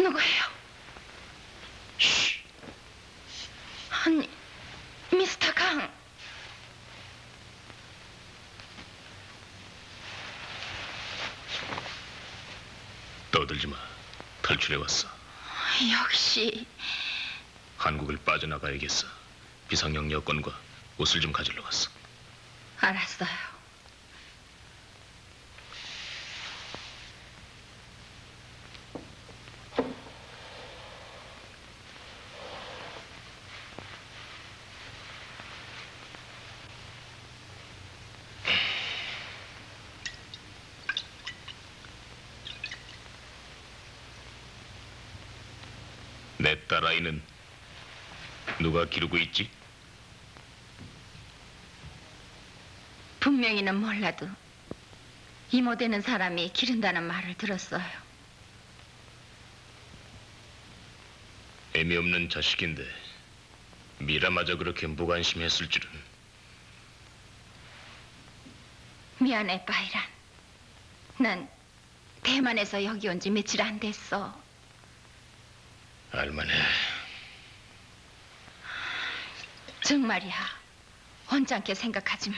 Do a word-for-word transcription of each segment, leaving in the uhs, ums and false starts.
누구예요? 쉿. 아니, 미스터 강. 떠들지 마. 탈출해 왔어. 역시. 한국을 빠져나가야겠어. 비상용 여권과 옷을 좀 가지러 왔어. 알았어요. 내 딸아이는 누가 기르고 있지? 분명히는 몰라도 이모되는 사람이 기른다는 말을 들었어요. 애미 없는 자식인데 미라마저 그렇게 무관심했을 줄은. 미안해, 바이란. 난 대만에서 여기 온 지 며칠 안 됐어. 알만해. 정말이야. 언짢게 생각하지 마.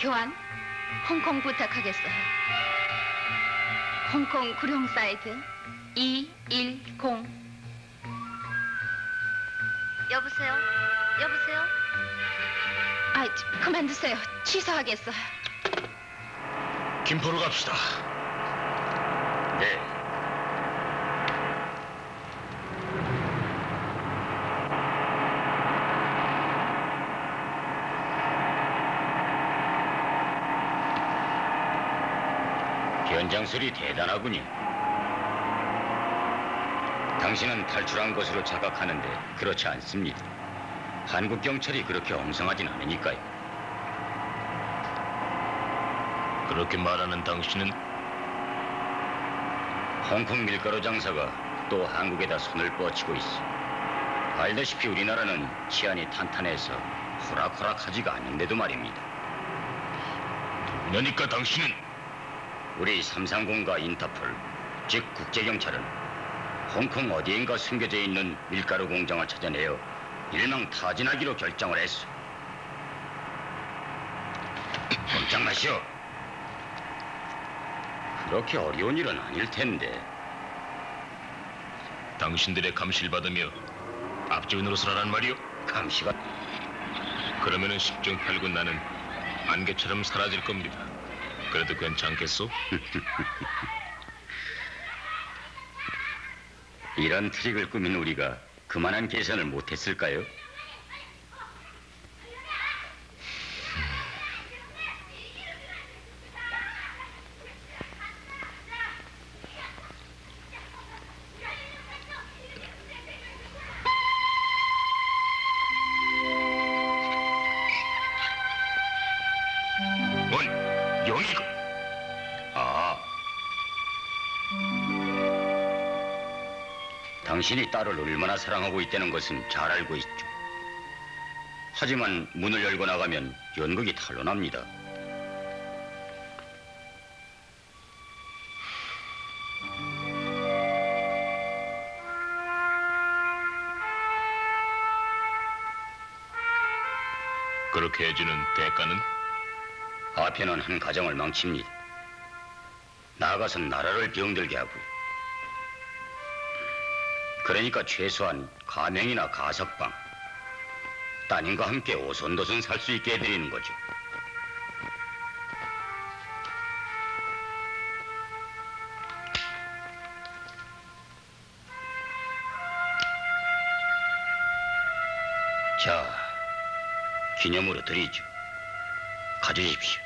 교환, 홍콩 부탁하겠어요. 홍콩 구룡 사이드 이백십. 여보세요? 여보세요? 아이, 그만두세요. 취소하겠어요. 김포로 갑시다. 네. 장술이 대단하군요. 당신은 탈출한 것으로 자각하는데 그렇지 않습니다. 한국 경찰이 그렇게 엉성하진 않으니까요. 그렇게 말하는 당신은? 홍콩 밀가루 장사가 또 한국에다 손을 뻗치고 있어. 알다시피 우리나라는 치안이 탄탄해서 호락호락하지가 않은데도 말입니다. 그러니까 당신은? 우리 삼삼공과 인터폴, 즉 국제경찰은 홍콩 어디인가 숨겨져 있는 밀가루 공장을 찾아내어 일망타진하기로 결정을 했어. 꼼짝 마시오. 그렇게 어려운 일은 아닐 텐데. 당신들의 감시를 받으며 앞주인으로 서라란 말이오? 감시가? 그러면은 십중팔군 나는 안개처럼 사라질 겁니다. 그래도 괜찮겠소? 이런 트릭을 꾸민 우리가 그만한 계산을 못했을까요? 당신이 딸을 얼마나 사랑하고 있다는 것은 잘 알고 있죠. 하지만 문을 열고 나가면 연극이 탈로 납니다. 그렇게 해주는 대가는? 아편은 한 가정을 망칩니다. 나아가서 나라를 병들게 하고요. 그러니까 최소한 가맹이나 가석방, 따님과 함께 오손도손 살 수 있게 해드리는 거죠. 자, 기념으로 드리죠. 가져주십시오.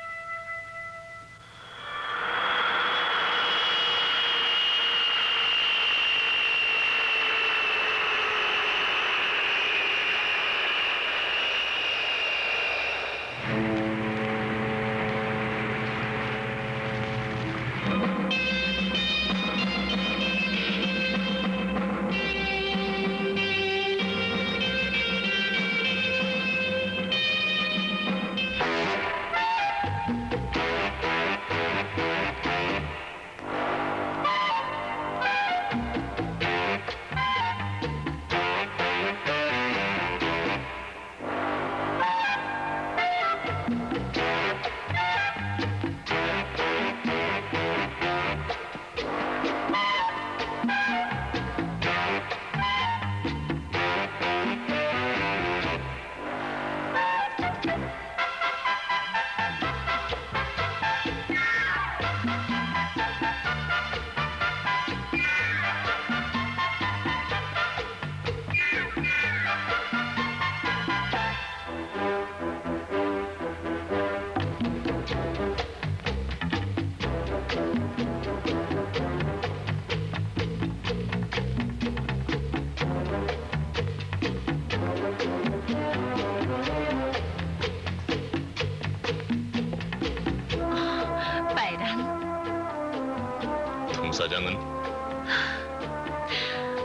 사장은?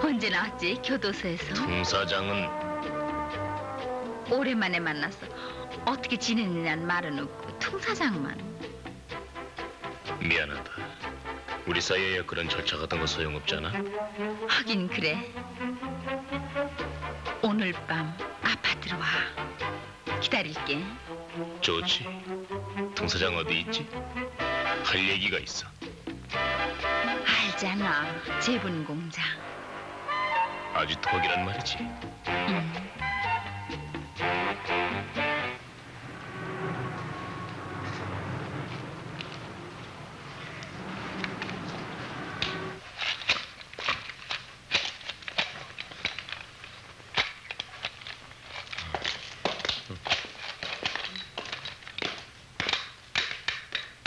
언제 나왔지? 교도소에서? 동 사장은? 오랜만에 만났어. 어떻게 지내느냐는 말은 없고 퉁 사장만. 미안하다. 우리 사이에 그런 절차 같은 거 소용없잖아. 하긴 그래. 오늘 밤 아파트로 와. 기다릴게. 좋지. 동 사장 어디 있지? 할 얘기가 있어. 알잖아, 제분 공장. 아주 턱이란 말이지. 응.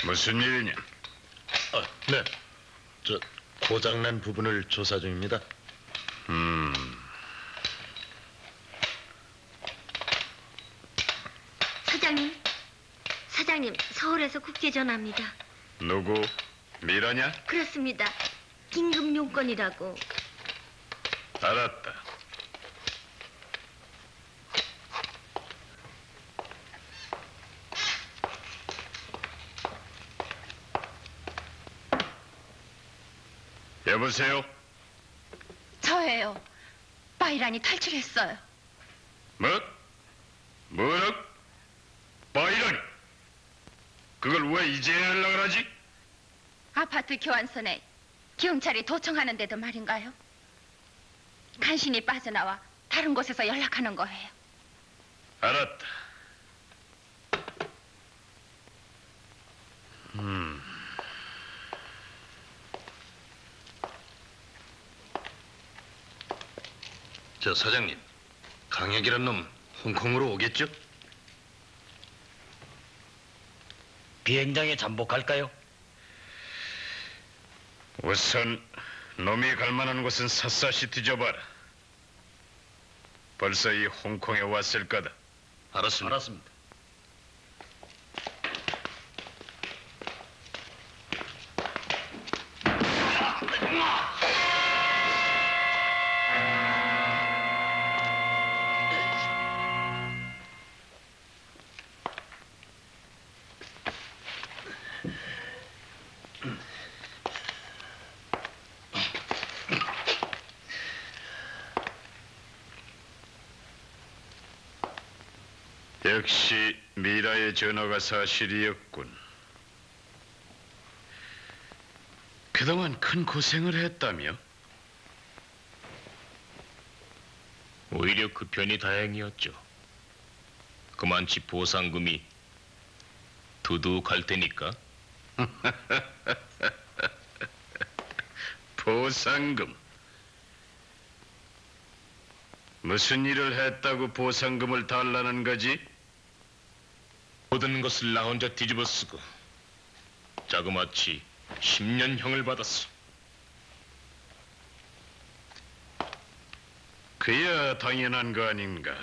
무슨 일이냐? 아, 네. 저 고장난 부분을 조사 중입니다. 음. 사장님, 사장님 서울에서 국제 전화입니다. 누구? 미라냐? 그렇습니다. 긴급 용건이라고. 알았다. 여보세요? 저예요. 바이란이 탈출했어요. 뭐? 뭐라? 바이란이? 왜 이제 연락을 하지? 아파트 교환선에 경찰이 도청하는데도 말인가요? 간신히 빠져나와 다른 곳에서 연락하는 거예요. 알았다. 음. 저 사장님, 강혁이란 놈 홍콩으로 오겠죠? 비행장에 잠복할까요? 우선 놈이 갈만한 곳은 샅샅이 뒤져봐라. 벌써 이 홍콩에 왔을 거다. 알았습니다. 알았습니다. 역시 미라의 전화가 사실이었군. 그동안 큰 고생을 했다며? 오히려 그 편이 다행이었죠. 그만치 보상금이 두둑할 테니까. 보상금? 무슨 일을 했다고 보상금을 달라는 거지? 모든 것을 나 혼자 뒤집어 쓰고 자그마치 십 년형을 받았어. 그야 당연한 거 아닌가.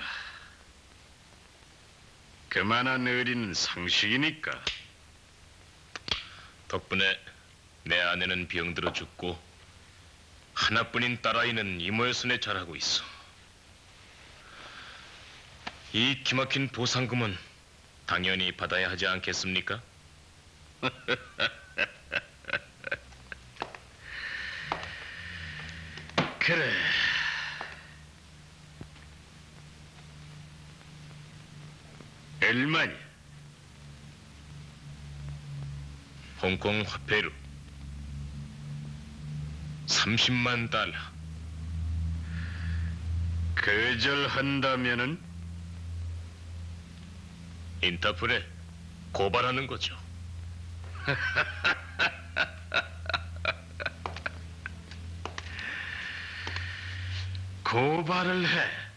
그만한 의리는 상식이니까. 덕분에 내 아내는 병들어 죽고 하나뿐인 딸아이는 이모의 손에 자라고 있어. 이 기막힌 보상금은 당연히 받아야 하지 않겠습니까? 그래. 얼마냐? 홍콩 화폐로 삼십만 달러. 거절한다면은? 인터폴에 고발하는 거죠. 고발을 해.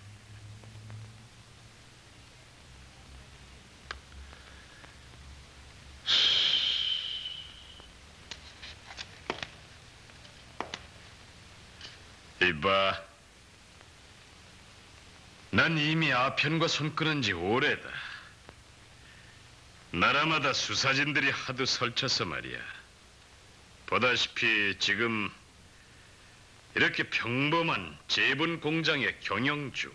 이봐, 난 이미 아편과 손끄는 지 오래다. 나라마다 수사진들이 하도 설쳐서 말이야. 보다시피 지금 이렇게 평범한 제본 공장의 경영주,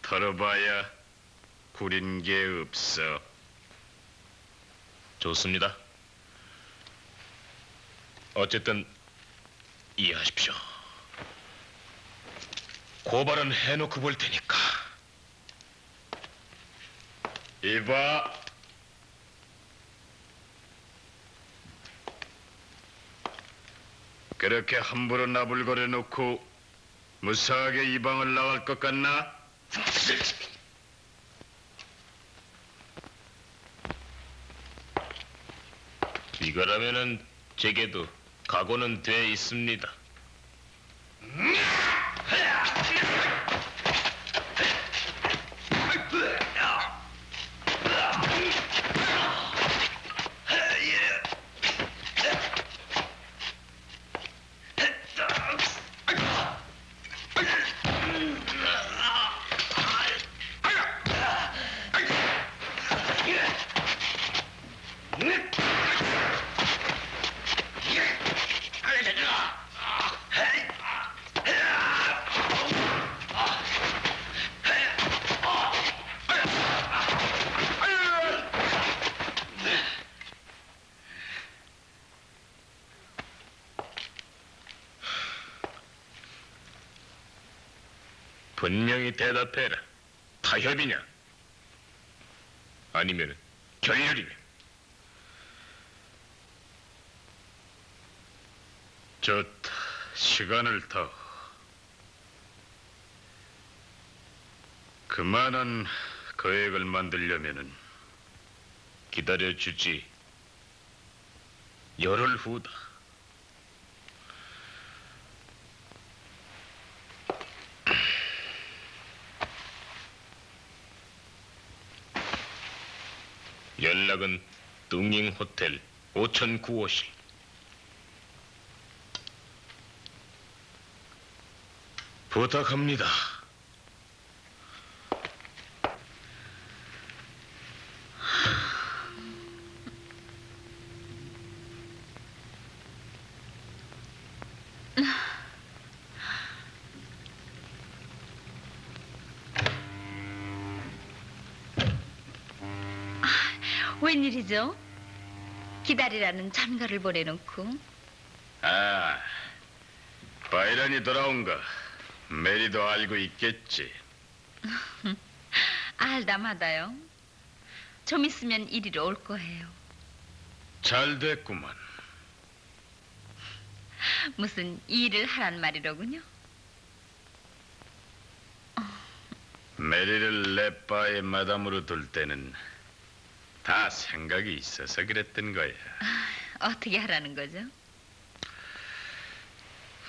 털어봐야 구린 게 없어. 좋습니다. 어쨌든 이해하십시오. 고발은 해놓고 볼 테니까. 이봐, 그렇게 함부로 나불거려 놓고 무사하게 이 방을 나갈 것 같나? 이거라면은 제게도 각오는 돼 있습니다. 분명히 대답해라. 타협이냐? 아니면 결렬이냐? 좋다. 시간을 더. 그만한 거액을 만들려면은 기다려주지. 열흘 후다. 연락은 뚱잉 호텔 오공공구 호실. 부탁합니다. 웬일이죠? 기다리라는 전가를 보내놓고. 아, 바이런이 돌아온 거 메리도 알고 있겠지. 알다마다요. 좀 있으면 이리로 올 거예요. 잘 됐구만. 무슨 일을 하란 말이로군요. 메리를 내 바의 마담으로 둘 때는 다 생각이 있어서 그랬던 거야. 아, 어떻게 하라는 거죠?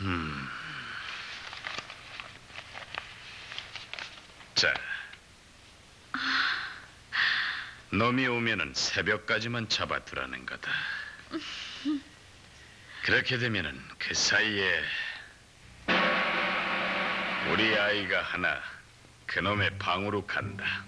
음. 자, 놈이 오면은 새벽까지만 잡아두라는 거다. 그렇게 되면은 그 사이에 우리 아이가 하나 그놈의 방으로 간다.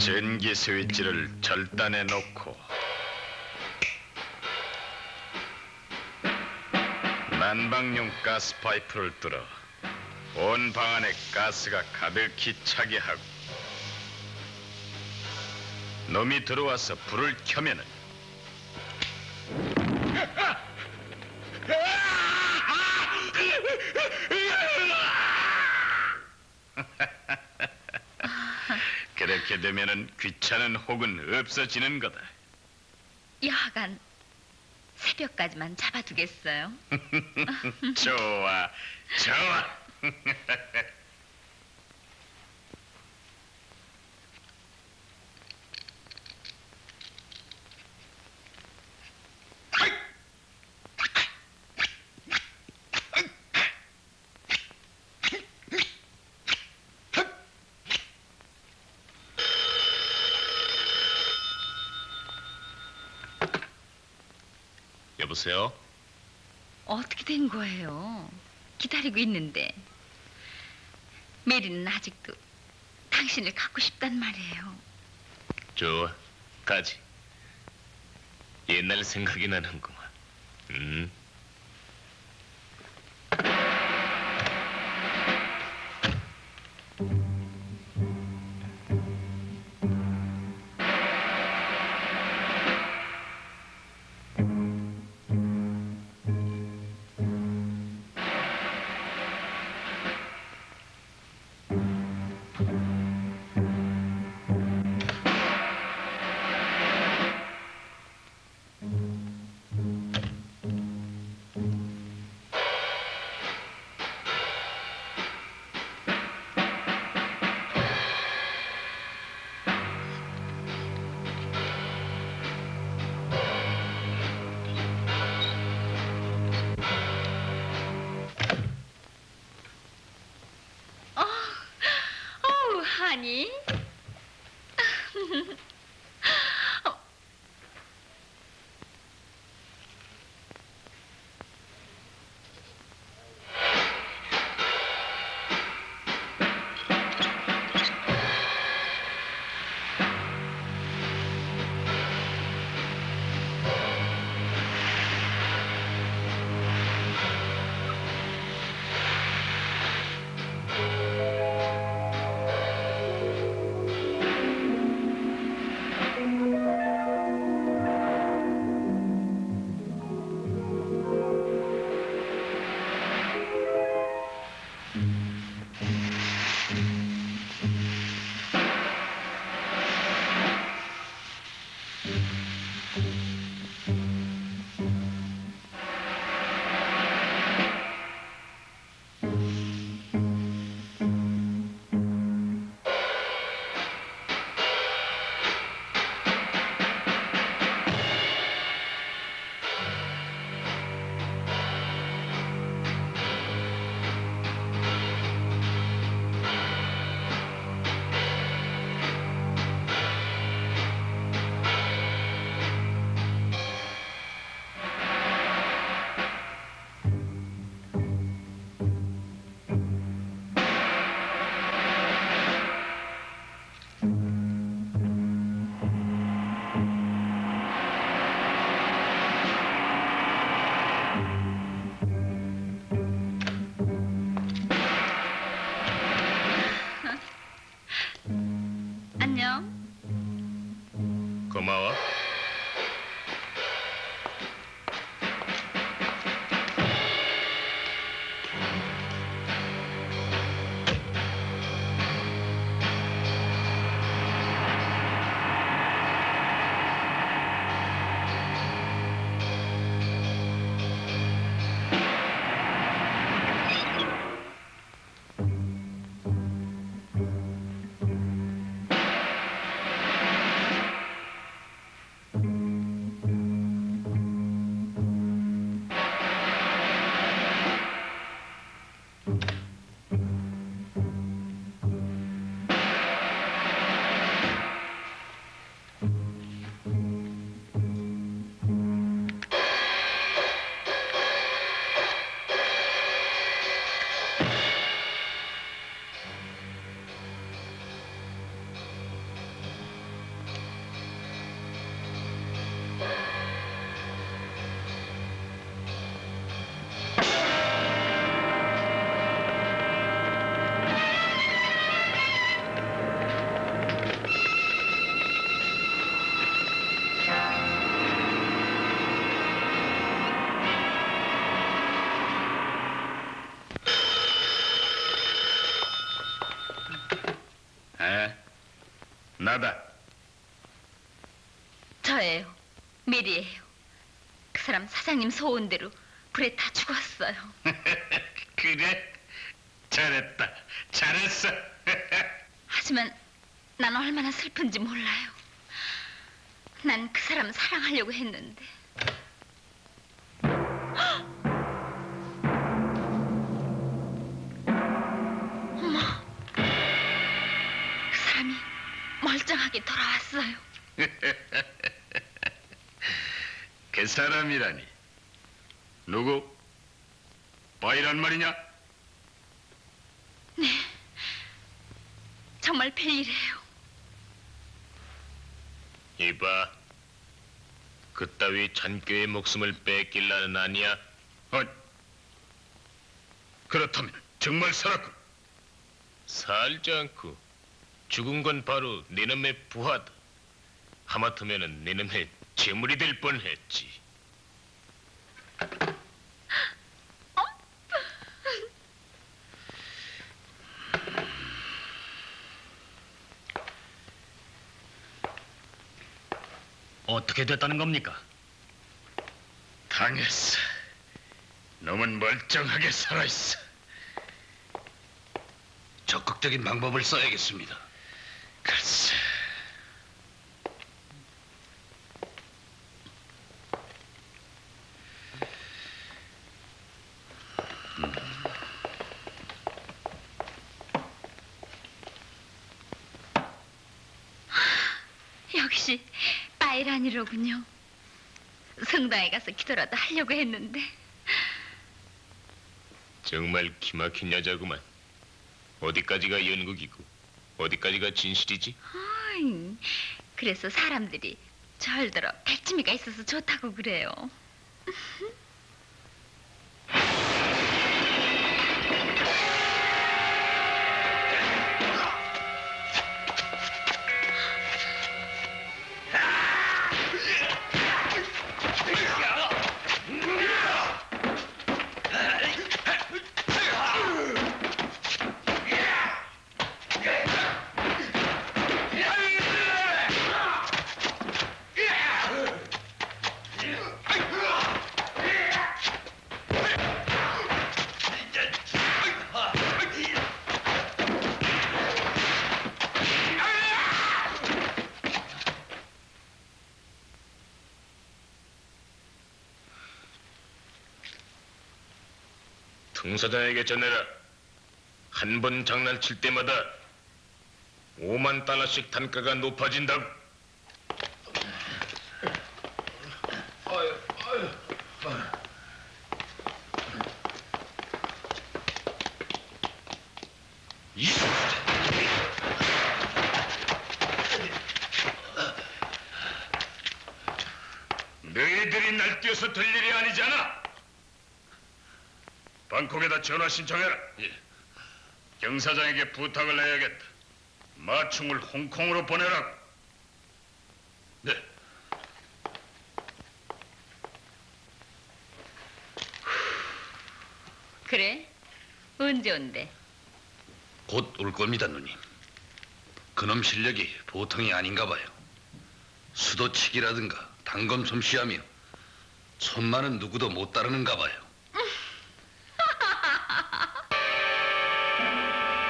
전기 스위치를 절단해 놓고 난방용 가스 파이프를 뚫어 온 방 안에 가스가 가득히 차게 하고, 놈이 들어와서 불을 켜면은 그렇게 되면은 귀찮은 혹은 없어지는 거다. 여하간 새벽까지만 잡아두겠어요. 좋아, 좋아. 여보세요? 어떻게 된 거예요? 기다리고 있는데. 메리는 아직도 당신을 갖고 싶단 말이에요. 좋아, 가지. 옛날 생각이 나는구만. 음. 고마워. 나다. 저예요. 메리예요. 그 사람 사장님 소원대로 불에 타 죽었어요. 그래? 잘했다. 잘했어. 하지만 난 얼마나 슬픈지 몰라요. 난 그 사람 사랑하려고 했는데. 멀쩡하게 돌아왔어요. 그 사람이라니. 누구? 바이란 말이냐? 네. 정말 별일이에요. 이봐. 그따위 잔꾀의 목숨을 뺏길 날은 아니야. 아니. 그렇다면 정말 살았군. 살지 않고. 죽은 건 바로 네놈의 부하다. 하마터면은 네놈의 재물이 될 뻔했지. 어떻게 됐다는 겁니까? 당했어. 놈은 멀쩡하게 살아있어. 적극적인 방법을 써야겠습니다. 글쎄. 음. 역시 바이란이로군요. 성당에 가서 기도라도 하려고 했는데. 정말 기막힌 여자구만. 어디까지가 연극이고 어디까지가 진실이지? 어이, 그래서 사람들이 절 들어 백치미가 있어서 좋다고 그래요. 사장에게 전해라. 한 번 장난칠 때마다 오만 달러씩 단가가 높아진다고. 아유, 아유, 아유. 이... 너희들이 날뛰어서 될 일이 아니잖아. 방콕에다 전화 신청해라. 예. 경사장에게 부탁을 해야겠다. 마충을 홍콩으로 보내라고. 네. 그래? 언제 온대? 곧 올 겁니다, 누님. 그놈 실력이 보통이 아닌가 봐요. 수도치기라든가 단검 솜씨하며 손만은 누구도 못 따르는가 봐요.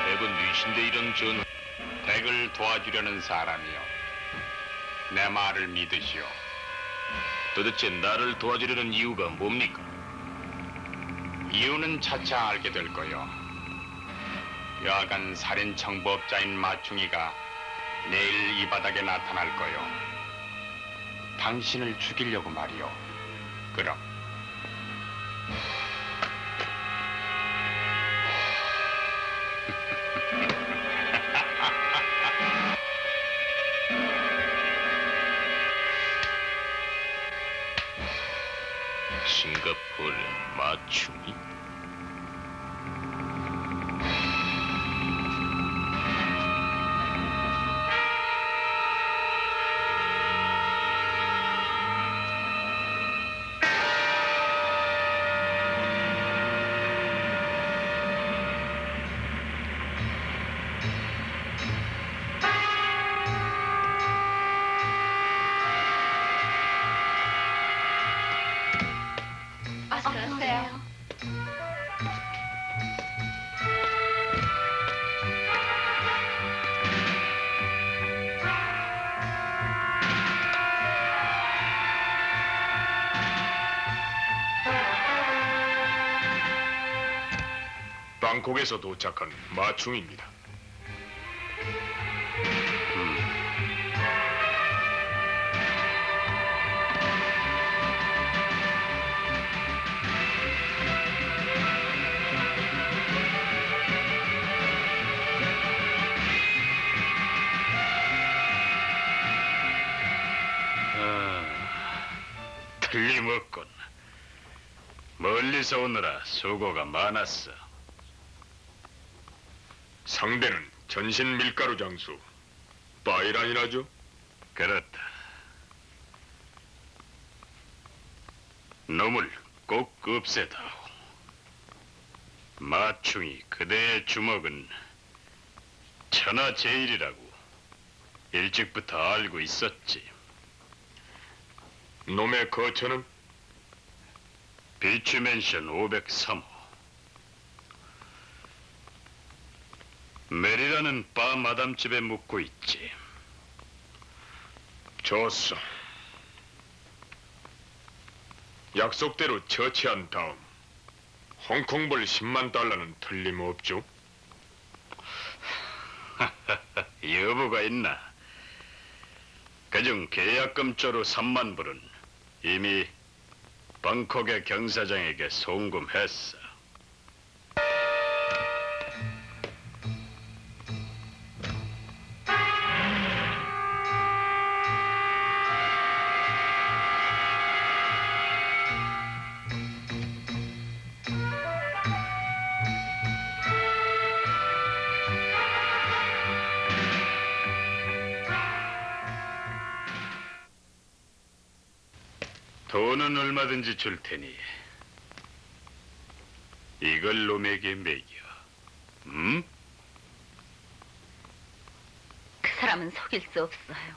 대군 뉘신데 이런 전 댁을 도와주려는 사람이요. 내 말을 믿으시오. 도대체 나를 도와주려는 이유가 뭡니까? 이유는 차차 알게 될 거요. 여하간 살인 정보업자인 마충이가 내일 이 바닥에 나타날 거요. 당신을 죽이려고 말이요. 그럼. 싱가포르 마충이? 방콕에서 도착한 마충입니다. 음. 아, 틀림없군. 멀리서 오느라 수고가 많았어. 상대는 전신 밀가루 장수 바이란이라죠? 그렇다. 놈을 꼭 없애다오. 마충이 그대의 주먹은 천하제일이라고 일찍부터 알고 있었지. 놈의 거처는? 비추맨션 오백삼 호. 메리라는 바 마담집에 묵고 있지. 좋소. 약속대로 처치한 다음 홍콩벌 십만 달러는 틀림없죠? 여부가 있나? 그중 계약금조로 삼만 불은 이미 방콕의 경사장에게 송금했어. 돈은 얼마든지 줄 테니 이걸 놈에게 매겨. 응? 그 사람은 속일 수 없어요.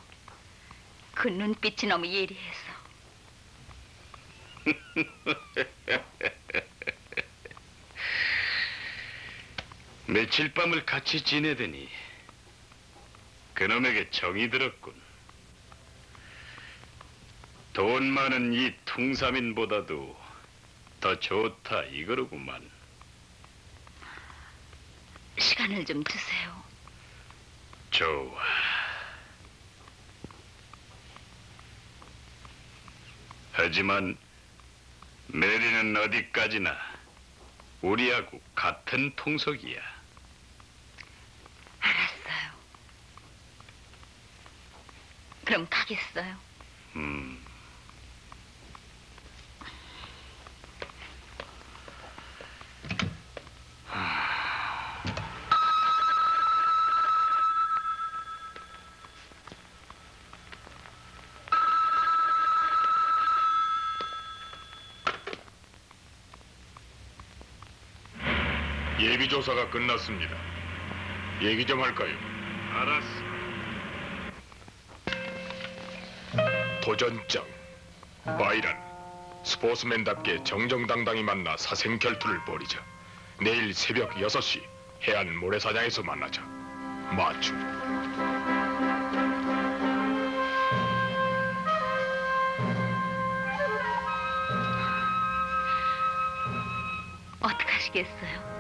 그 눈빛이 너무 예리해서. 며칠 밤을 같이 지내더니 그놈에게 정이 들었군. 돈 많은 이 퉁사민보다도 더 좋다 이거로구만. 시간을 좀 주세요. 좋아. 하지만 메리는 어디까지나 우리하고 같은 통속이야. 알았어요. 그럼 가겠어요. 음. 예비조사가 끝났습니다. 얘기 좀 할까요? 알았어. 도전장 바이란, 스포츠맨답게 정정당당히 만나 사생결투를 벌이자. 내일 새벽 여섯 시 해안 모래사장에서 만나자. 마추. 어떻게 하시겠어요?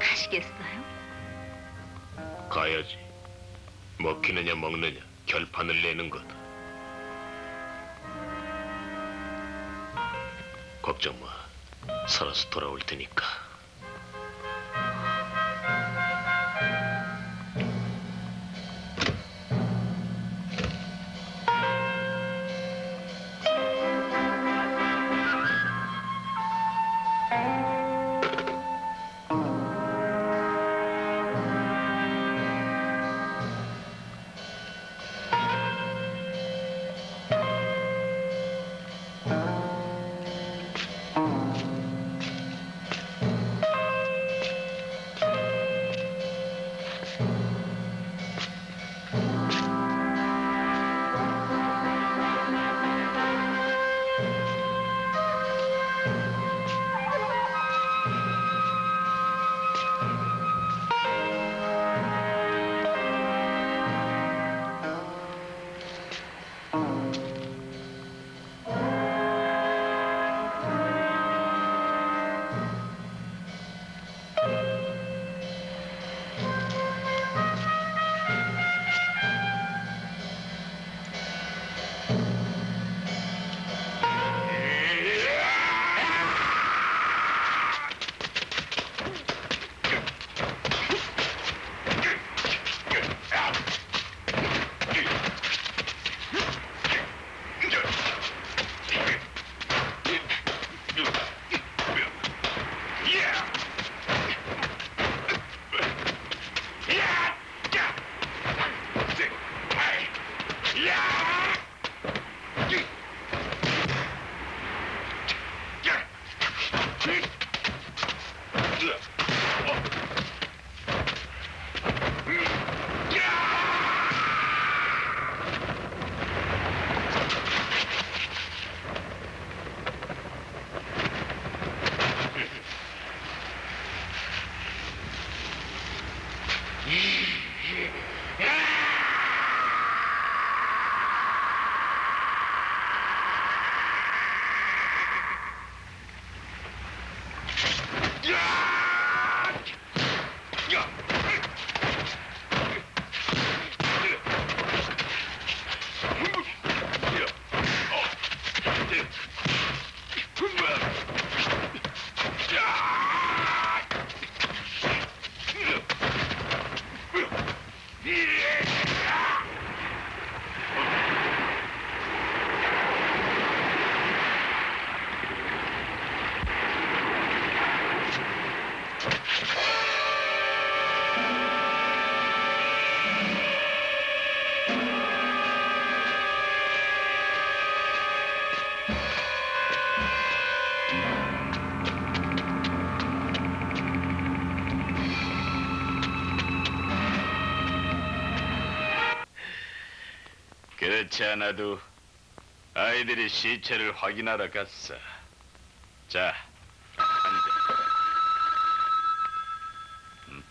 가시겠어요? 가야지. 먹히느냐 먹느냐 결판을 내는 거다. 걱정 마. 살아서 돌아올 테니까. 그렇지 않아도 아이들이 시체를 확인하러 갔어. 자, 앉아. 음.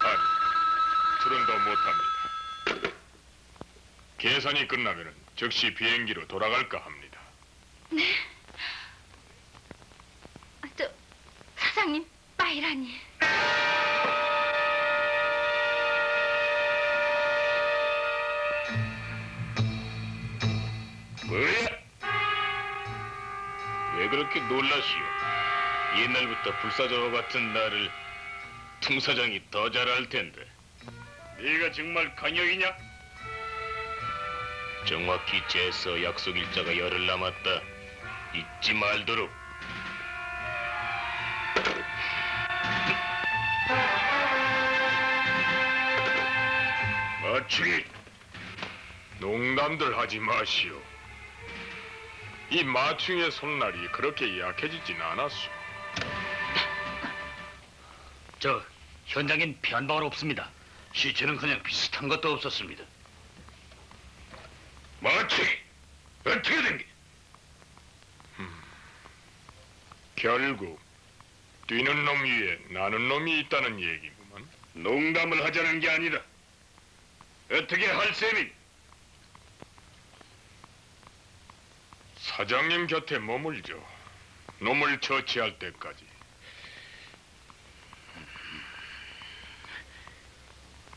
아니, 틀은 더 못합니다. 계산이 끝나면 즉시 비행기로 돌아갈까 합니다. 네. 저, 사장님, 바이란이. 왜 그렇게 놀라시오? 옛날부터 불사조와 같은 나를 퉁 사장이 더 잘 알 텐데. 네가 정말 강력이냐? 정확히 재서 약속 일자가 열흘 남았다. 잊지 말도록. 마치기. 농담들 하지 마시오. 이 마충의 손날이 그렇게 약해지진 않았소. 저 현장엔 변방울 없습니다. 시체는 그냥 비슷한 것도 없었습니다. 마치 어떻게 된 게? 음. 결국 뛰는 놈 위에 나는 놈이 있다는 얘기구만. 농담을 하자는 게 아니라 어떻게 할 셈이? 사장님 곁에 머물죠. 놈을 처치할 때까지.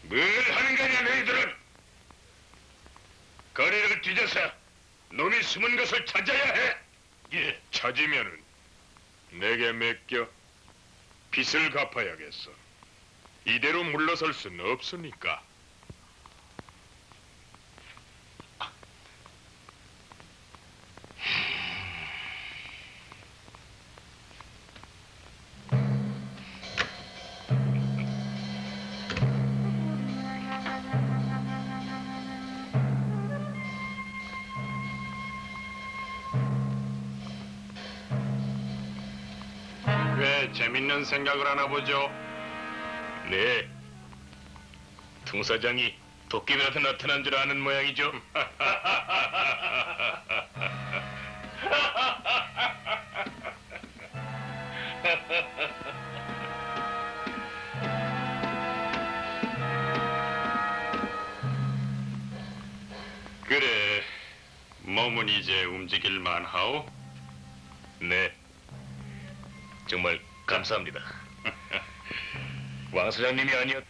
뭘 하는 거냐 너희들은? 거리를 뒤져서 놈이 숨은 것을 찾아야 해. 예. 찾으면은 내게 맡겨 빚을 갚아야겠어. 이대로 물러설 순 없으니까. 재밌는 생각을 하나 보죠. 네. 퉁 사장이 도끼라도 나타난 줄 아는 모양이죠. 그래. 몸은 이제 움직일 만하오? 네. 정말 감사합니다. 왕 사장님이 아니었...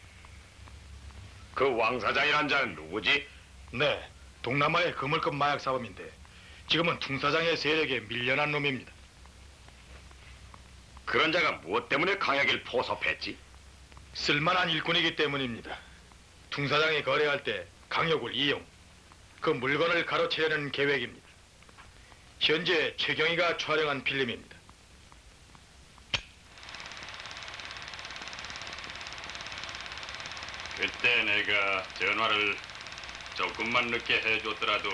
그 왕 사장이란 자는 누구지? 네, 동남아의 거물급 마약 사범인데 지금은 퉁 사장의 세력에 밀려난 놈입니다. 그런 자가 무엇 때문에 강약을 포섭했지? 쓸만한 일꾼이기 때문입니다. 퉁 사장이 거래할 때 강역을 이용, 그 물건을 가로채려는 계획입니다. 현재 최경희가 촬영한 필름입니다. 그때 내가 전화를 조금만 늦게 해줬더라도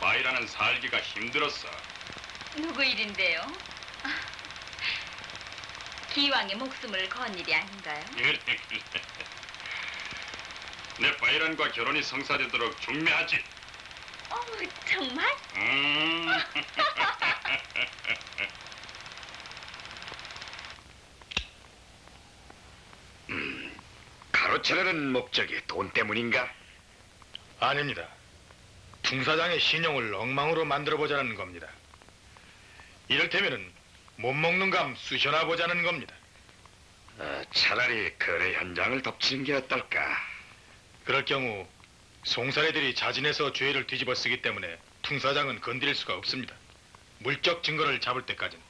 바이라는 살기가 힘들었어. 누구 일인데요? 기왕의 목숨을 건 일이 아닌가요? 그래, 그래. 내 바이란과 결혼이 성사되도록 중매하지. 어, 정말? 음. 가로채려는 목적이 돈 때문인가? 아닙니다. 퉁 사장의 신용을 엉망으로 만들어보자는 겁니다. 이를테면 못 먹는 감 쑤셔나보자는 겁니다. 어, 차라리 거래 현장을 덮치는 게 어떨까? 그럴 경우 송사례들이 자진해서 죄를 뒤집어 쓰기 때문에 퉁 사장은 건드릴 수가 없습니다. 물적 증거를 잡을 때까지는.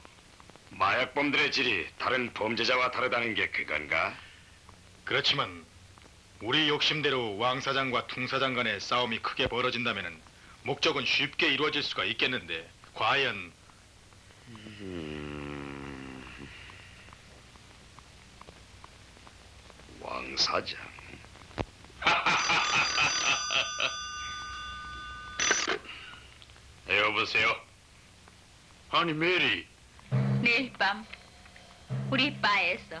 마약범들의 질이 다른 범죄자와 다르다는 게 그건가? 그렇지만 우리 욕심대로 왕 사장과 퉁 사장 간의 싸움이 크게 벌어진다면 목적은 쉽게 이루어질 수가 있겠는데 과연... 음... 왕 사장... 여보세요? 아니 메리... 내일 밤 우리 바에서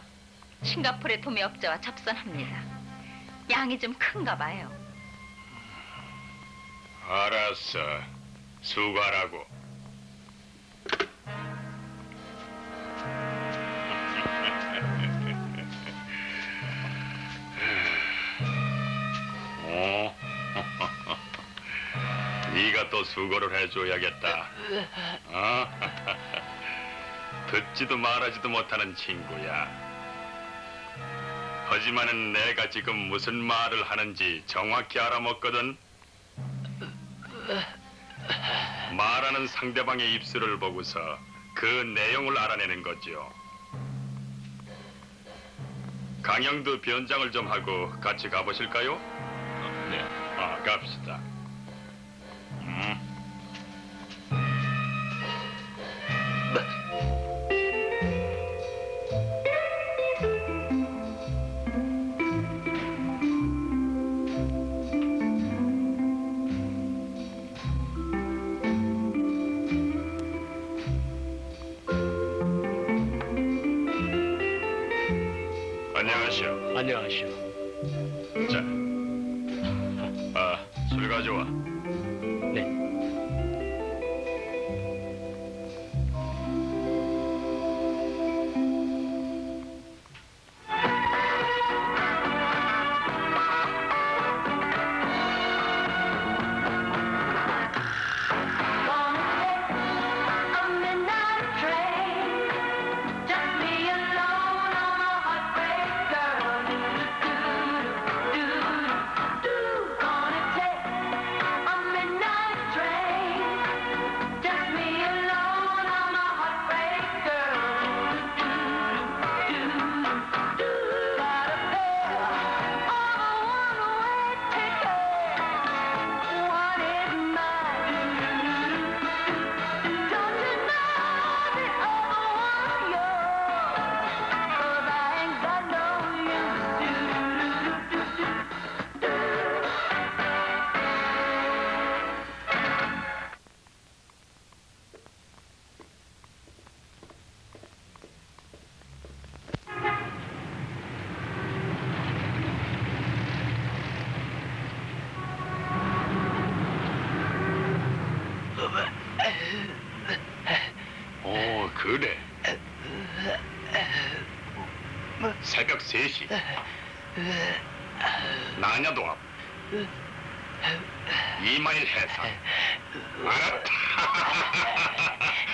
싱가포르의 도매업자와 접선합니다. 양이 좀 큰가 봐요. 알았어. 수고하라고. 어? 네가 또 수고를 해줘야겠다. 어? 듣지도 말하지도 못하는 친구야. 하지만은 내가 지금 무슨 말을 하는지 정확히 알아먹거든. 말하는 상대방의 입술을 보고서 그 내용을 알아내는 거죠. 강형도 변장을 좀 하고 같이 가보실까요? 어, 네, 아, 갑시다. 음. 안녕하시오. 안녕하시오. 자, 아, 술 가져와. 네. 새벽 세 시 나냐도 앞 이 마일 해상. 알았다.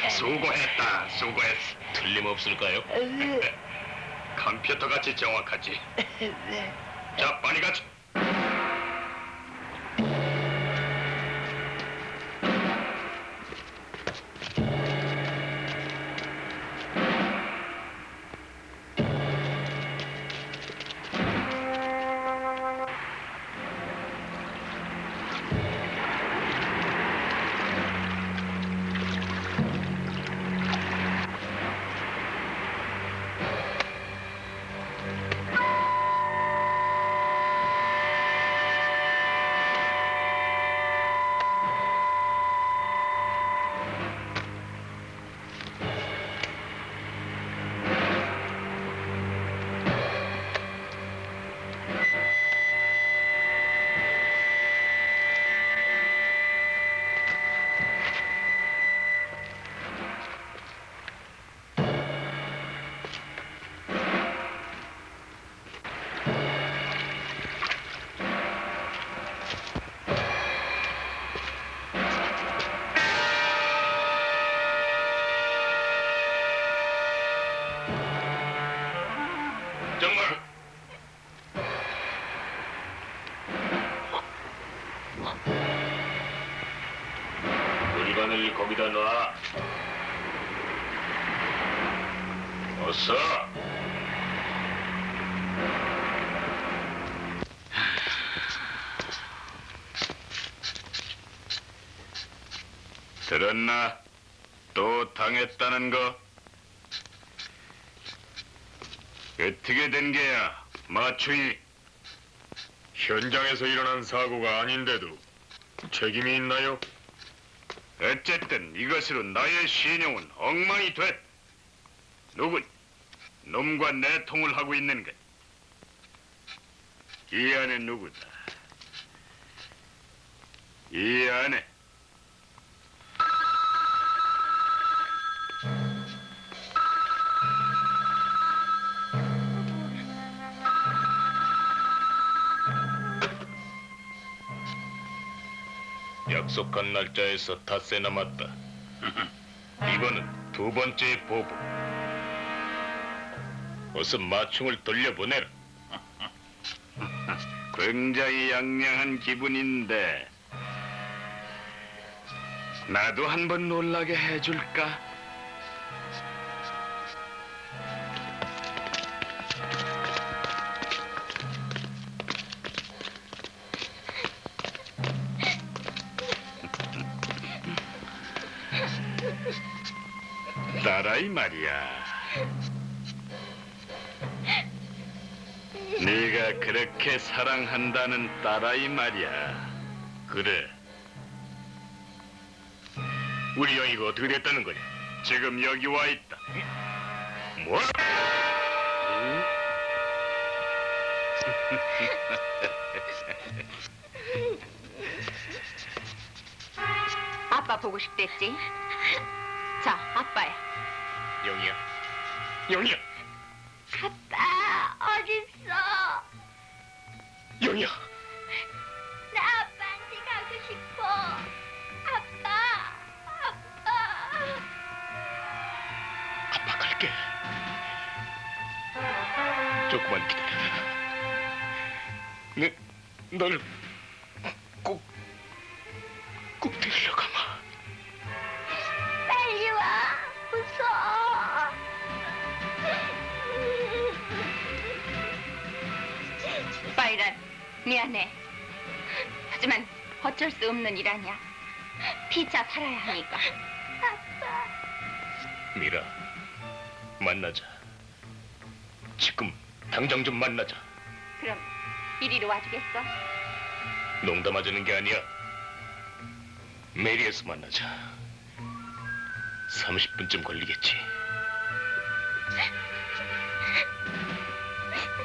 수고했다. 수고했어. 틀림없을까요? 컴퓨터같이 정확하지. 자, 빨리 가자. 거기다 놔. 어서. 들었나? 또 당했다는 거? 어떻게 된 게야, 마추이? 현장에서 일어난 사고가 아닌데도 책임이 있나요? 어쨌든 이것으로 나의 신용은 엉망이 됐. 누군 놈과 내통을 하고 있는가? 이 안에 누구다? 이 안에 약속한 날짜에서 닷새 남았다. 이번은 두 번째의 보복. 어서 마충을 돌려보내라. 굉장히 양양한 기분인데 나도 한번 놀라게 해줄까? 이 말이야. 네가 그렇게 사랑한다는 딸아이 말이야. 그래. 우리 영희가 어떻게 됐다는 거냐? 지금 여기 와 있다. 뭐? 응? 아빠 보고 싶댔지? 자, 아빠야. 영희야, 영희야. 아빠 어딨어? 영희야. 나 아빠한테 가고 싶어. 아빠, 아빠. 아빠 갈게. 조금만 기다려. 내, 널 꼭, 꼭 데리러 가마. 빨리 와, 무서워. 바이란, 미안해. 하지만 어쩔 수 없는 일 아니야. 피차 살아야 하니까. 아빠. 미라, 만나자. 지금 당장 좀 만나자. 그럼. 이리로 와주겠어? 농담하자는 게 아니야. 메리에서 만나자. 삼십 분쯤 걸리겠지.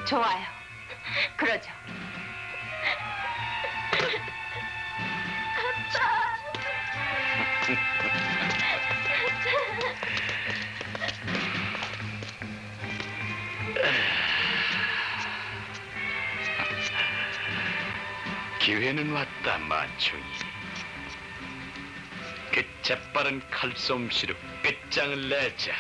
좋아요. 그러죠. 아빠. 기회는 왔다, 마충이. 그 재빠른 칼솜씨로 끝장을 내자.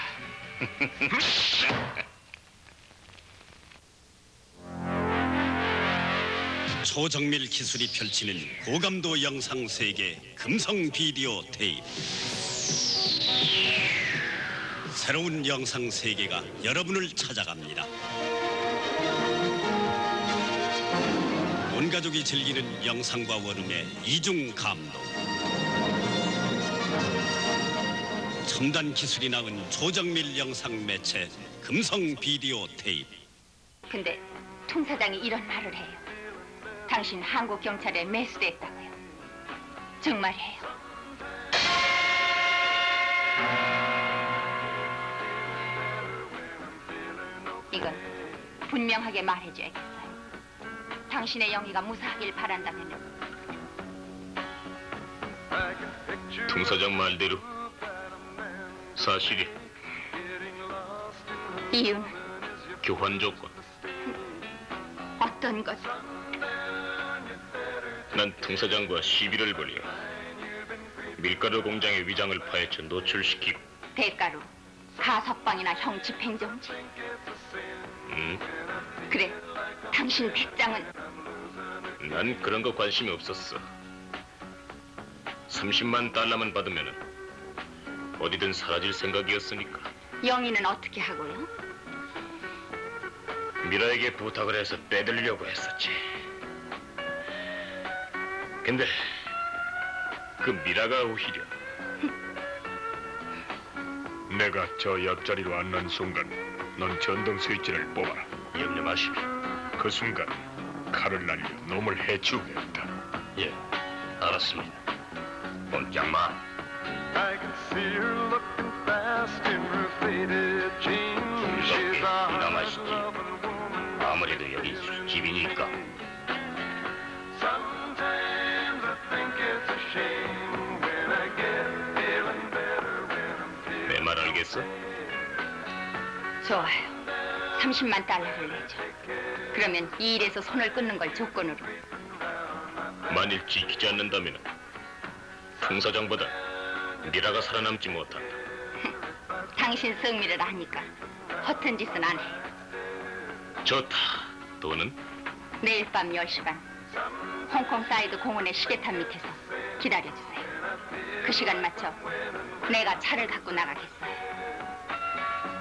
초정밀 기술이 펼치는 고감도 영상 세계 금성 비디오 테이프. 새로운 영상 세계가 여러분을 찾아갑니다. 온 가족이 즐기는 영상과 원음의 이중 감독. 첨단 기술이 낳은 조정밀 영상 매체 금성 비디오 테이프. 근데 통 사장이 이런 말을 해요. 당신 한국 경찰에 매수됐다고요. 정말이에요. 이건 분명하게 말해줘야겠어요. 당신의 영희가 무사하길 바란다면요. 통 사장 말대로 사실이. 이유는? 교환 조건. 어떤 것? 난 통 사장과 시비를 벌여 밀가루 공장의 위장을 파헤쳐 노출시키고. 대가로 가석방이나 형 집행정지. 응? 그래, 당신 백장은. 난 그런 거 관심이 없었어. 삼십만 달러만 받으면 어디든 사라질 생각이었으니까. 영희는 어떻게 하고요? 미라에게 부탁을 해서 빼들려고 했었지. 근데 그 미라가 오히려. 내가 저 옆자리로 앉는 순간 넌 전동 스위치를 뽑아라. 염려마십시오. 그 순간 칼을 날려 놈을 해치우겠다. 예, 알았습니다. 본장마. 이렇게 남아있지. 아무래도 여기 집이니까. 내 말 알겠어? 좋아요. 삼십만 달러를 내죠. 그러면 이 일에서 손을 끊는 걸 조건으로. 만일 지키지 않는다면 통 사장보다 미라가 살아남지 못한다. 당신 성미를 아니까 허튼 짓은 안 해. 좋다. 돈은? 내일 밤 열 시 반 홍콩 사이드 공원의 시계탑 밑에서 기다려주세요. 그 시간 맞춰 내가 차를 갖고 나가겠어요.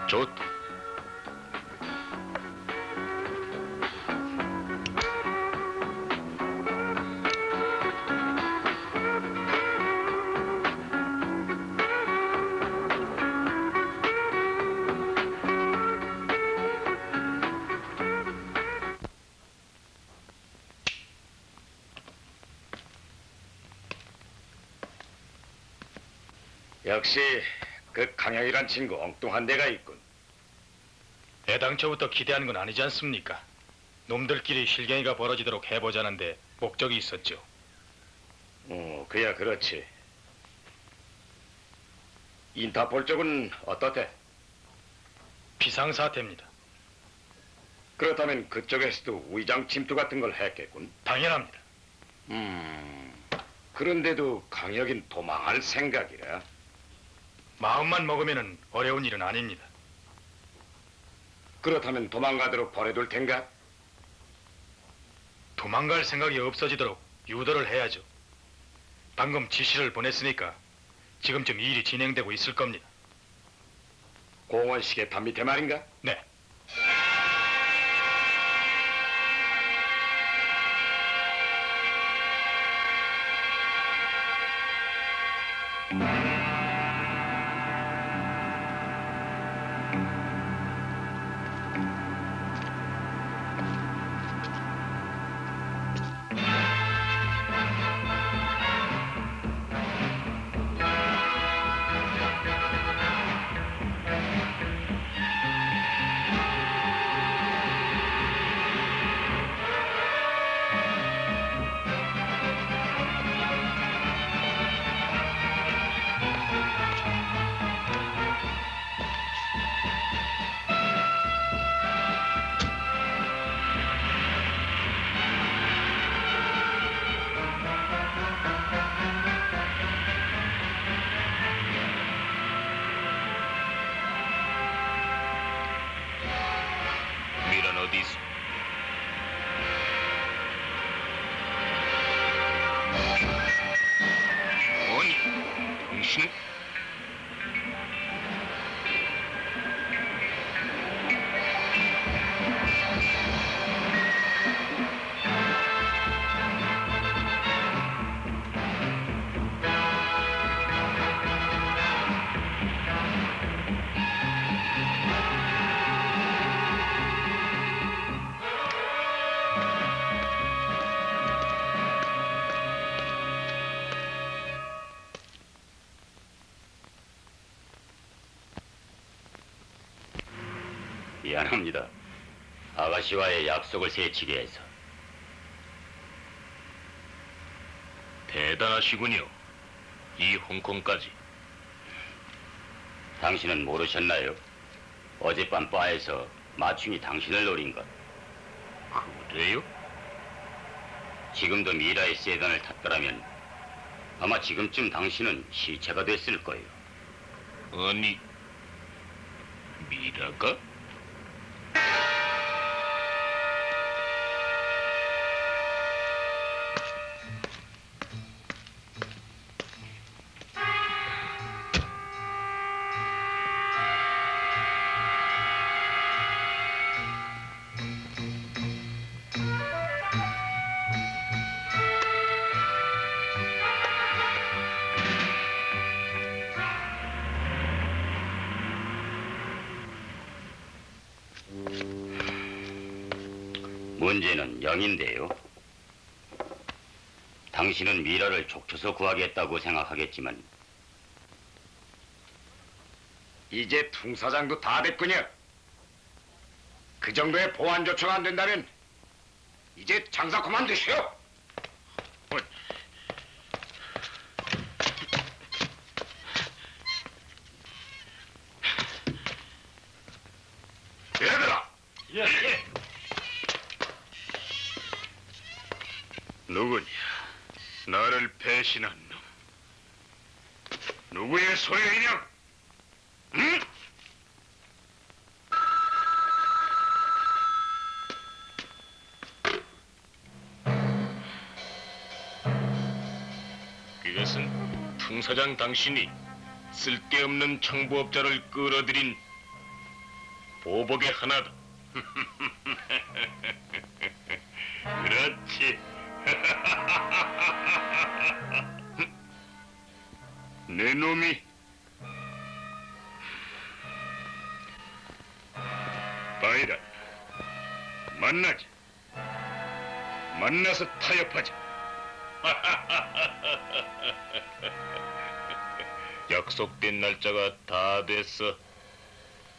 좋다. 역시 그 강형이란 친구 엉뚱한 데가 있군. 애당초부터 기대하는 건 아니지 않습니까? 놈들끼리 실갱이가 벌어지도록 해보자는데 목적이 있었죠. 어, 그야 그렇지. 인터폴 쪽은 어떻대? 비상사태입니다. 그렇다면 그쪽에서도 위장 침투 같은 걸 했겠군. 당연합니다. 음, 그런데도 강혁인 도망할 생각이라. 마음만 먹으면 어려운 일은 아닙니다. 그렇다면 도망가도록 벌여둘 텐가? 도망갈 생각이 없어지도록 유도를 해야죠. 방금 지시를 보냈으니까 지금쯤 일이 진행되고 있을 겁니다. 공원식의 담 밑에 말인가? 네. 미안합니다. 아가씨와의 약속을 새치게 해서. 대단하시군요. 이 홍콩까지. 당신은 모르셨나요? 어젯밤 바에서 마춤이 당신을 노린 것. 그래요? 지금도 미라의 세단을 탔더라면 아마 지금쯤 당신은 시체가 됐을 거예요. 아니, 미라가? 문제는 영인데요. 당신은 미라를 족쳐서 구하겠다고 생각하겠지만 이제 퉁사장도 다 됐군요. 그 정도의 보안 조처가 안 된다면 이제 장사 그만두시오. 얘들아! 예, 예. 누구냐? 나를 배신한 놈. 누구의 소행이냐? 응? 이것은 풍사장 당신이 쓸데없는 청부업자를 끌어들인 보복의 하나다. 그렇지. 내 놈이 바이란 만나자. 만나서 타협하자. 약속된 날짜가 다 됐어.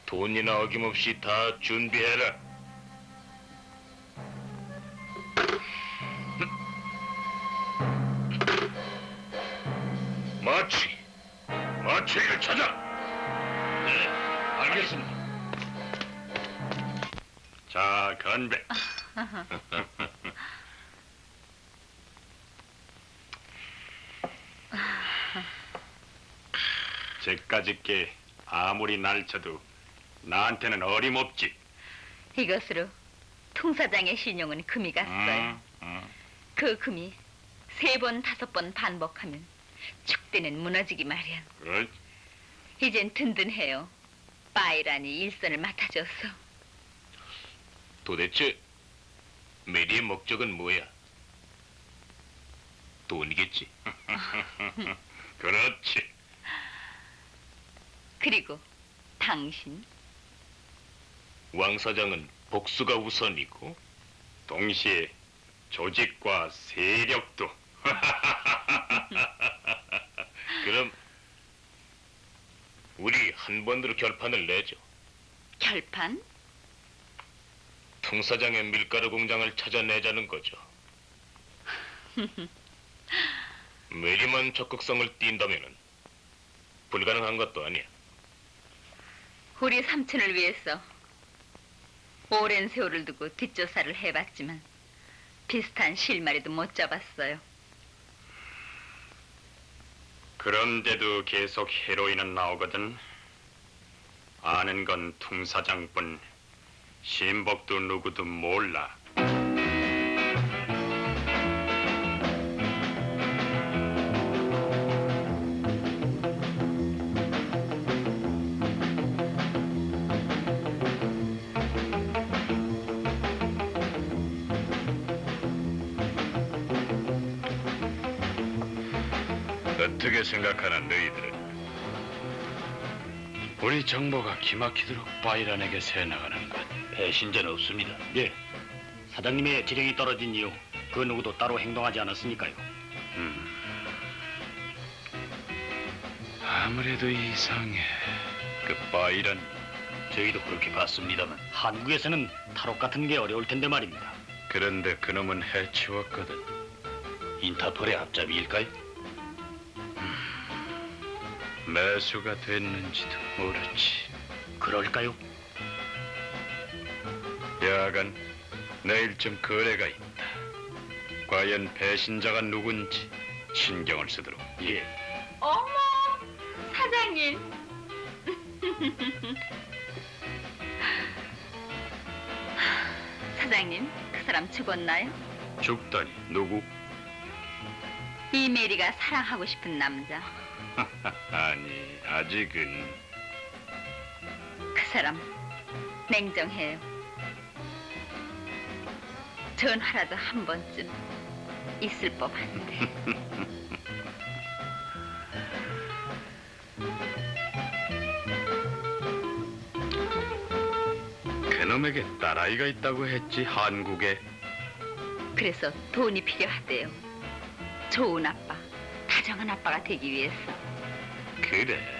돈이나 어김없이 다 준비해라. 마취, 마취를 찾아. 네, 알겠습니다. 자, 건배. 제까짓게 아무리 날 쳐도 나한테는 어림없지. 이것으로 통사장의 신용은 금이 갔어요. 음, 음. 그 금이 세 번, 다섯 번 반복하면 축대는 무너지기 마련. 그렇지. 이젠 든든해요. 바이란이 일선을 맡아줘서. 도대체 메리의 목적은 뭐야? 돈이겠지. 그렇지. 그리고 당신? 왕 사장은 복수가 우선이고 동시에 조직과 세력도. 그럼 우리 한 번으로 결판을 내죠. 결판? 통 사장의 밀가루 공장을 찾아내자는 거죠. 메리만 적극성을 띈다면은 불가능한 것도 아니야. 우리 삼촌을 위해서 오랜 세월을 두고 뒷조사를 해봤지만 비슷한 실마리도 못 잡았어요. 그런데도 계속 헤로인은 나오거든. 아는 건 퉁사장뿐 신복도 누구도 몰라. 어떻게 생각하나 너희들은? 우리 정보가 기막히도록 바이란에게 새어나가는 것. 배신자는 없습니다. 네. 사장님의 지령이 떨어진 이후 그 누구도 따로 행동하지 않았으니까요. 음. 아무래도 이상해. 그 바이란, 저희도 그렇게 봤습니다만 한국에서는 탈옥 같은 게 어려울 텐데 말입니다. 그런데 그놈은 해치웠거든. 인터폴의 앞잡이일까요? 매수가 됐는지도 모르지. 그럴까요? 야간 내일쯤 거래가 있다. 과연 배신자가 누군지 신경을 쓰도록. 예. 어머, 사장님. 사장님, 그 사람 죽었나요? 죽다니, 누구? 이 메리가 사랑하고 싶은 남자. 아니, 아직은. 그 사람 냉정해요. 전화라도 한 번쯤 있을 법한데. 그놈에게 딸아이가 있다고 했지, 한국에. 그래서 돈이 필요하대요. 좋은 아빠, 다정한 아빠가 되기 위해서. 그래.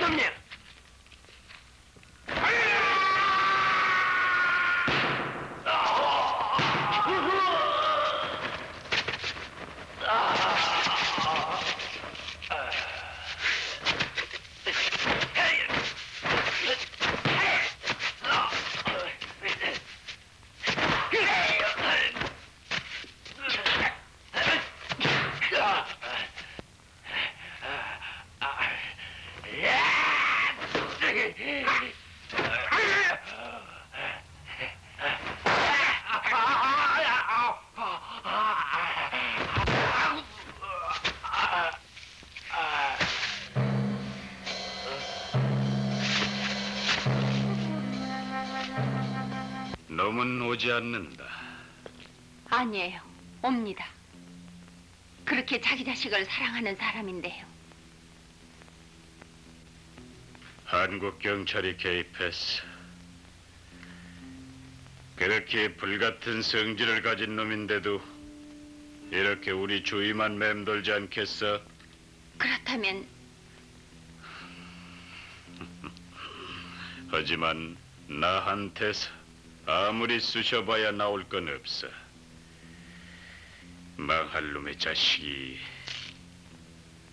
사장님! 놈은 오지 않는다. 아니에요. 옵니다. 그렇게 자기 자식을 사랑하는 사람인데요. 한국 경찰이 개입했어. 그렇게 불같은 성질을 가진 놈인데도 이렇게 우리 주위만 맴돌지 않겠어? 그렇다면... 하지만 나한테서 아무리 쑤셔봐야 나올 건 없어. 망할 놈의 자식이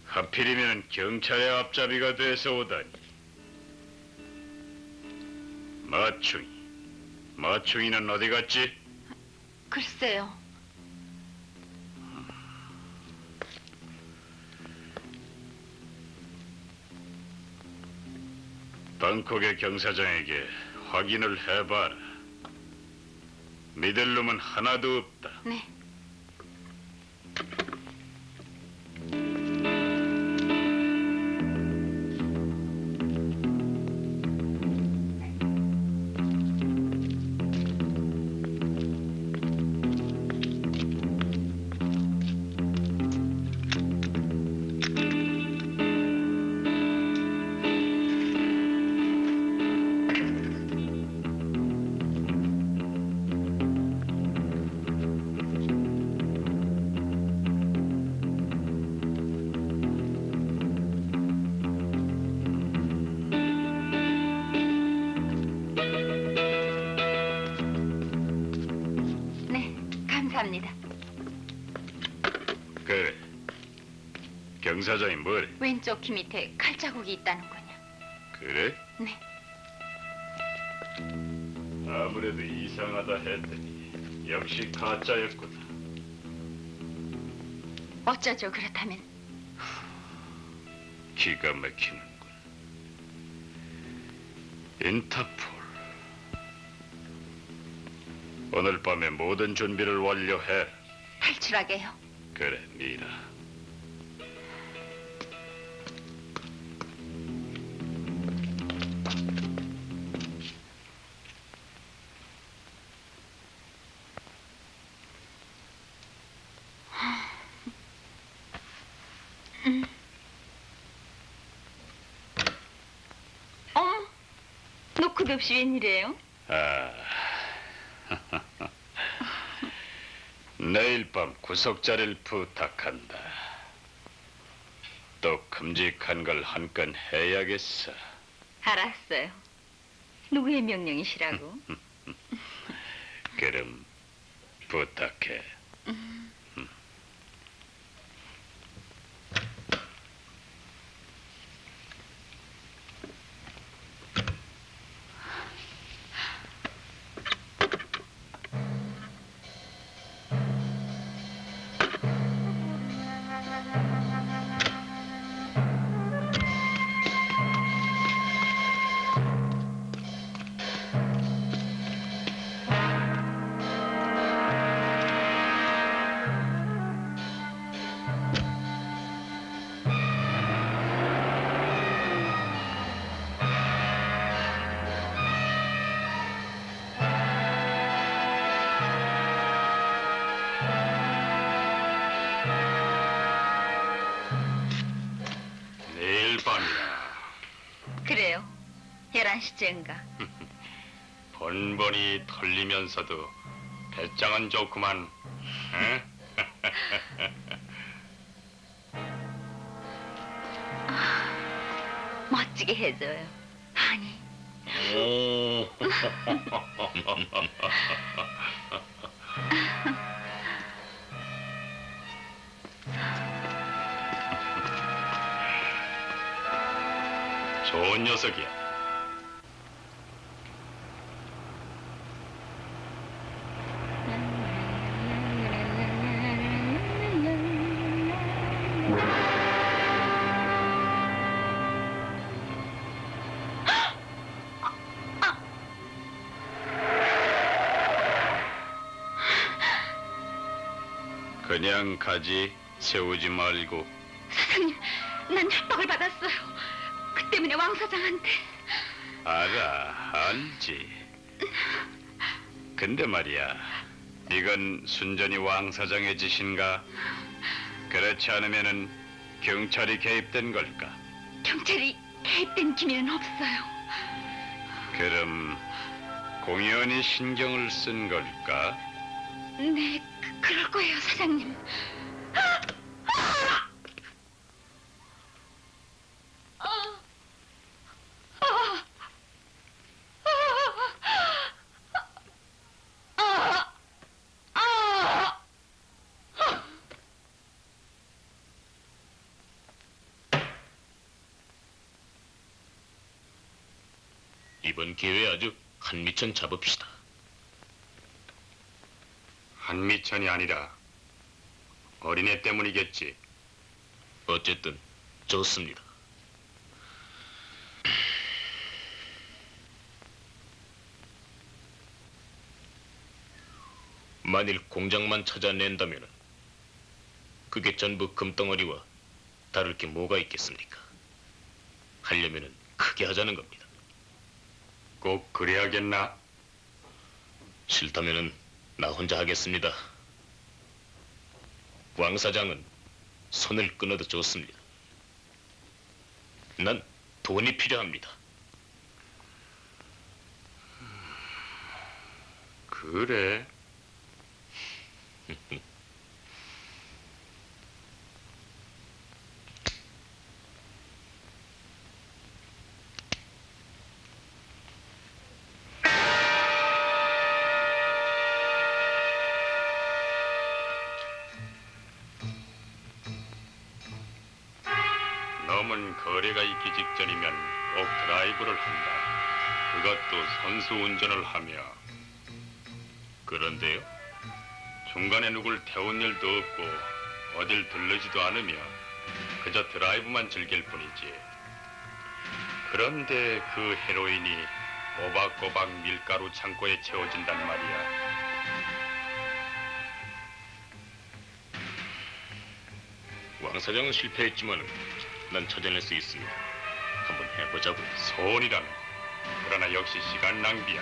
하필이면 경찰의 앞잡이가 돼서 오다니. 마충이, 마충이는 어디 갔지? 글쎄요. 방콕의 경사장에게 확인을 해봐라. 믿을 놈은 하나도 없다. 네. 그래. 경사장이 뭐래? 왼쪽 귀 밑에 칼자국이 있다는군요. 그래? 네. 아무래도 이상하다 했더니 역시 가짜였구나. 어쩌죠, 그렇다면? 기가 막히는군. 인터폴. 오늘 밤에 모든 준비를 완료해. 탈출하게요? 그래, 미라. 음. 어머, 노크도 없이 웬일이에요? 아. 내일 밤 구석자리를 부탁한다. 또 큼직한 걸 한 건 해야겠어. 알았어요. 누구의 명령이시라고? 그럼 부탁해. 음. 음. 그래요. 열한 시쯤인가. 번번이 털리면서도 배짱은 좋구만. 아, 멋지게 해줘요. 아니. 좋은 녀석이야. 그냥 가지, 세우지 말고. 사장님, 난 협박을 받았어요. 그 때문에 왕 사장한테. 알아, 알지. 근데 말이야, 이건 순전히 왕 사장의 짓인가? 그렇지 않으면은 경찰이 개입된 걸까? 경찰이 개입된 기미는 없어요. 그럼 공연히 신경을 쓴 걸까? 네. 그럴 거예요, 사장님. 이번 기회에 아주 한미천 잡읍시다. 한미천이 아니라 어린애 때문이겠지. 어쨌든 좋습니다. 만일 공장만 찾아낸다면 그게 전부 금덩어리와 다를 게 뭐가 있겠습니까? 하려면 크게 하자는 겁니다. 꼭 그래야겠나? 싫다면은 나 혼자 하겠습니다. 왕 사장은 손을 끊어도 좋습니다. 난 돈이 필요합니다. 그래? 거래가 있기 직전이면 꼭 드라이브를 한다. 그것도 선수 운전을 하며. 그런데요? 중간에 누굴 태운 일도 없고 어딜 들르지도 않으며 그저 드라이브만 즐길 뿐이지. 그런데 그 헤로인이 꼬박꼬박 밀가루 창고에 채워진단 말이야. 왕 사장은 실패했지만 난 찾아낼 수 있습니다. 한번 해보자고요. 소원이라면. 그러나 역시 시간 낭비야.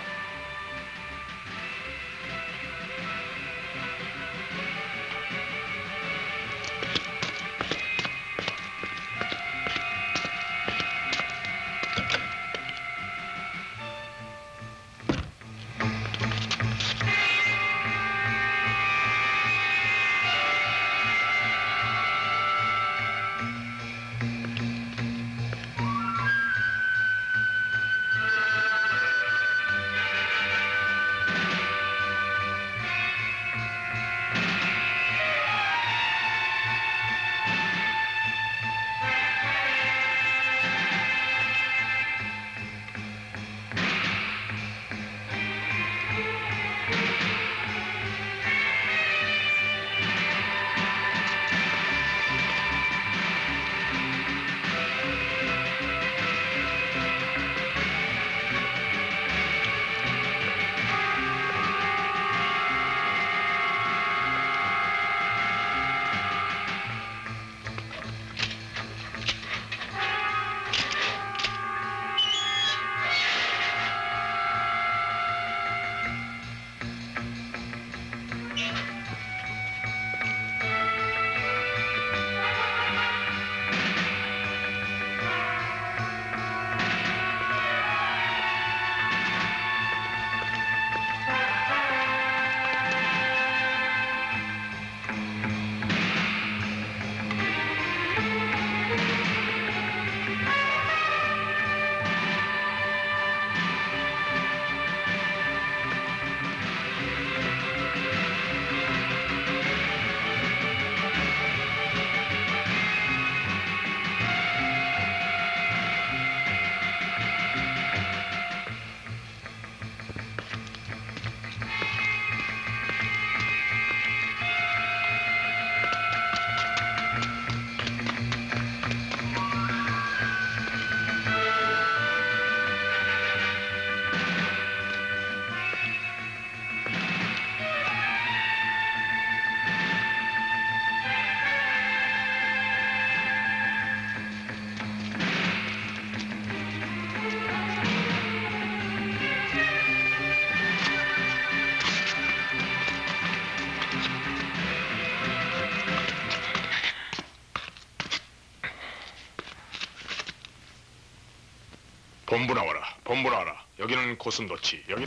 본부 나와라. 본부 나와라. 여기는 고슴도치. 여기.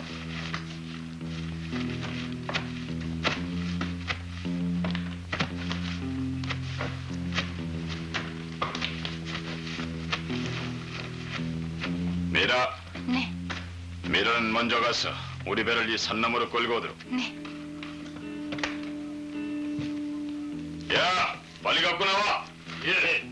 미라. 네. 미라는 먼저 가서 우리 배를 이 산나무로 끌고 오도록. 네. 야, 빨리 갖고 나와. 예.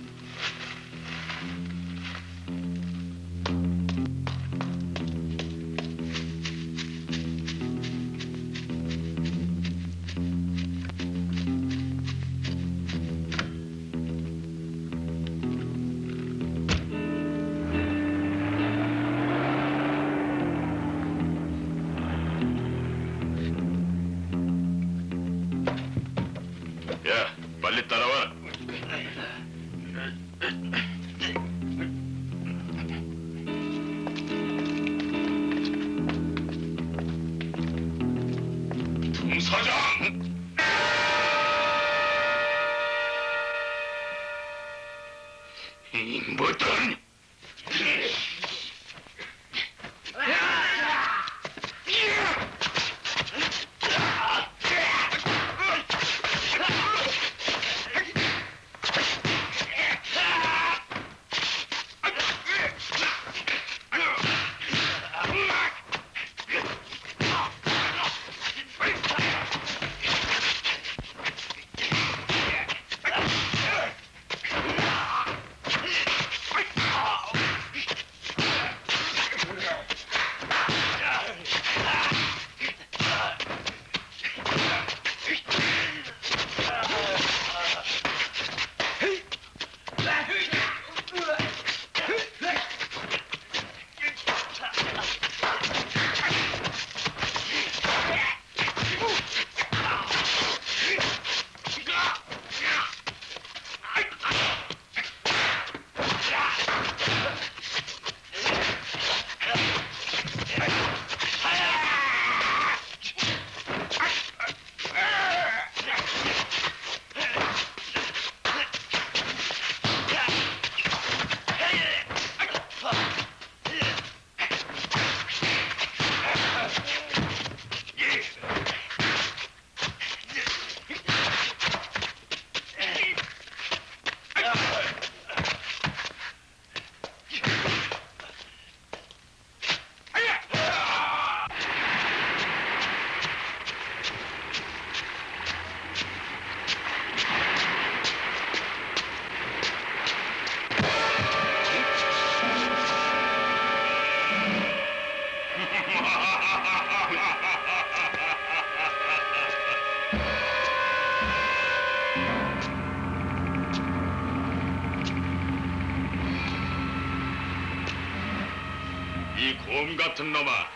같은 놈아,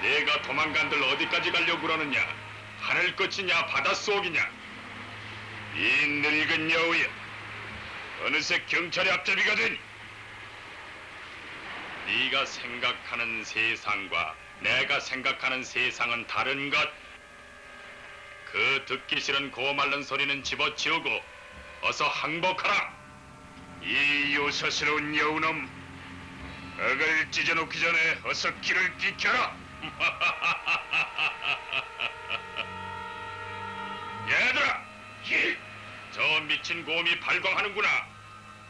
내가 도망간들 어디까지 가려고 그러느냐? 하늘 끝이냐, 바닷속이냐? 이 늙은 여우야, 어느새 경찰의 앞잡이가 되니? 네가 생각하는 세상과 내가 생각하는 세상은 다른 것. 그 듣기 싫은 고말른 소리는 집어치우고 어서 항복하라. 이 요사스러운 여우놈, 악을 찢어놓기 전에 어서 길을 비켜라! 얘들아! 예. 저 미친 곰이 발광하는구나!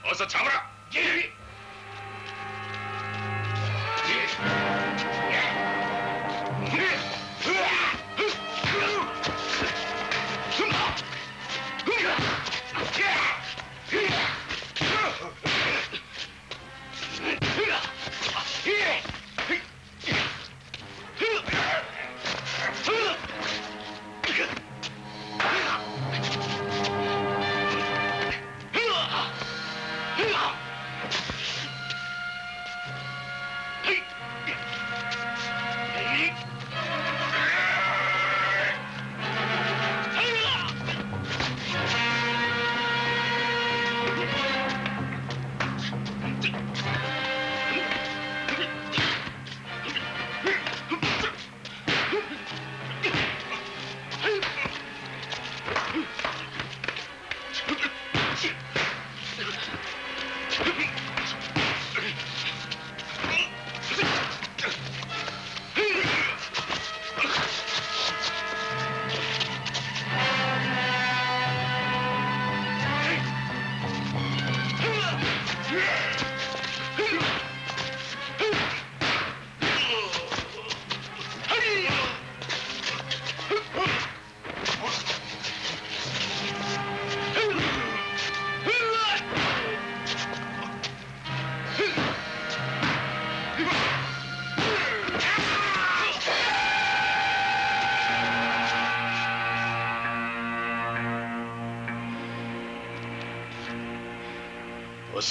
어서 잡아라! 예. Yeah.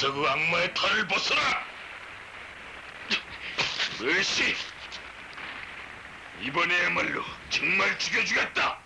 어서 그 악마의 털을 벗어라! 으씨! 이번에야말로 정말 죽여주겠다!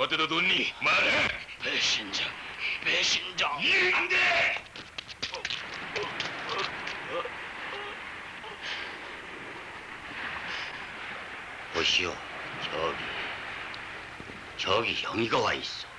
어디다 뒀니? 말해! 배신자, 배신자! 예, 안 돼! 보시오, 저기, 저기 영희가 와 있어.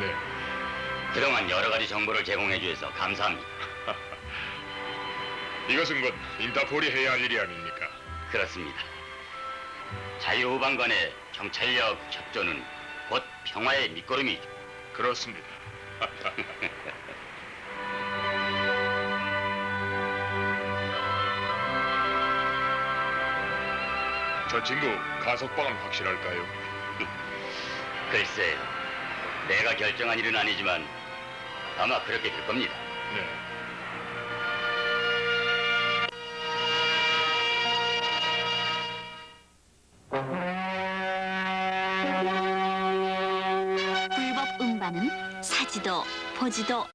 네. 그동안 여러 가지 정보를 제공해 주셔서 감사합니다. 이것은 곧 인터폴이 해야 할 일이 아닙니까? 그렇습니다. 자유우방 간의 경찰력 협조는 곧 평화의 밑거름이죠. 그렇습니다. 저 친구 가석방은 확실할까요? 글쎄, 내가 결정한 일은 아니지만 아마 그렇게 될 겁니다. 네. 불법 운반은 사지도 보지도